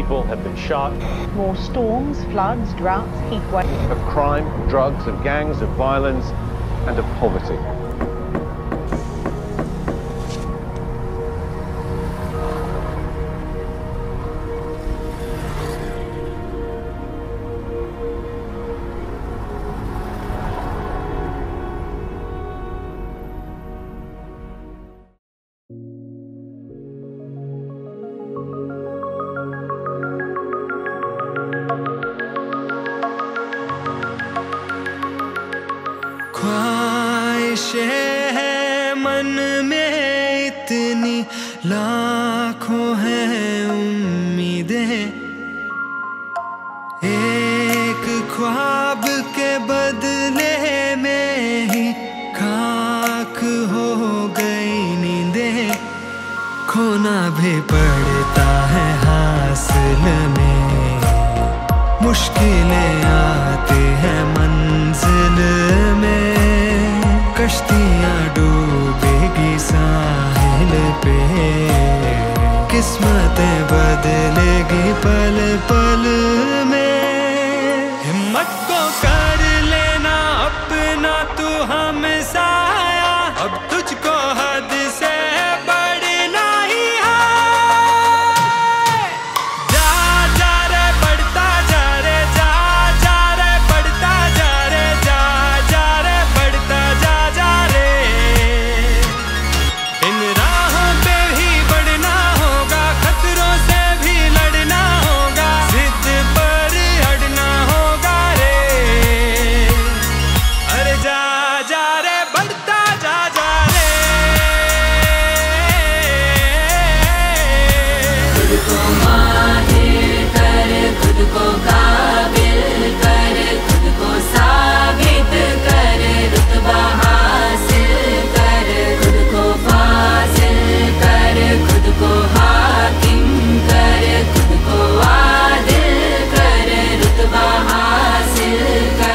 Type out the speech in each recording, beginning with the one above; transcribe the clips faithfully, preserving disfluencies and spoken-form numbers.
people have been shot. More storms, floods, droughts, heat waves. Of crime, of drugs, of gangs, of violence, and of poverty. है मन में इतनी लाखों हैं उम्मीदें, एक ख्वाब के बदले में ही खाक हो गई नींदें। खोना भी पड़ता है हासिल में, मुश्किलें आती हैं मंजिल में। कश्तियाँ डूबेगी साहिल पे, किस्मतें बदलेगी पल पल में। हिम्मत को कर लेना अपना तू हमसा आया, अब तुझको हद से बढ़ना ही है। जा जा रे बढ़ता जा रे, जा जा रे बढ़ता जा रे, जा जा रे बढ़ता जा जा रे। इन राहों पे ही बढ़ना होगा, खतरों से भी लड़ना होगा, जिद पर अड़ना होगा रे। अरे जा जा रे बढ़ता जा जा रे। खुद को माहिर कर, खुद को काबिल कर, खुद को साबित कर, रुतबा हासिल कर, खुद को फासिल कर, खुद को हाकिम कर, खुद को आदिल कर, रुतबा हासिल कर।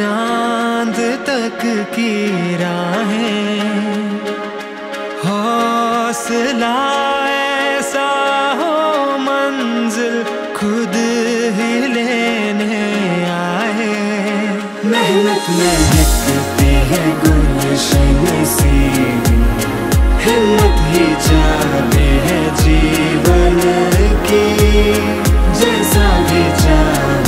चांद तक की राहें, हौसला ऐसा हो मंजिल खुद ही लेने आए। मेहनत में दिखती है गुलशन सी, हिम्मत ही चाहते है जीवन की, जैसा भी चाह